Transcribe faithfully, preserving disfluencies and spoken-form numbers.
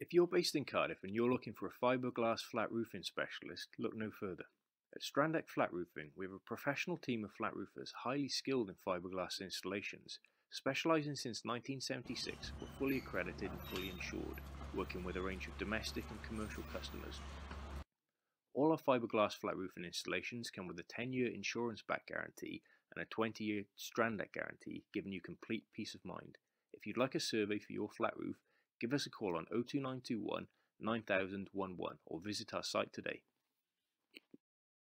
If you're based in Cardiff and you're looking for a fiberglass flat roofing specialist, look no further. At Strandek Flat Roofing, we have a professional team of flat roofers highly skilled in fiberglass installations, specialising since nineteen seventy-six, we're fully accredited and fully insured, working with a range of domestic and commercial customers. All our fiberglass flat roofing installations come with a ten year insurance back guarantee and a twenty year Strandek guarantee, giving you complete peace of mind. If you'd like a survey for your flat roof, give us a call on oh two nine two one nine thousand eleven or visit our site today.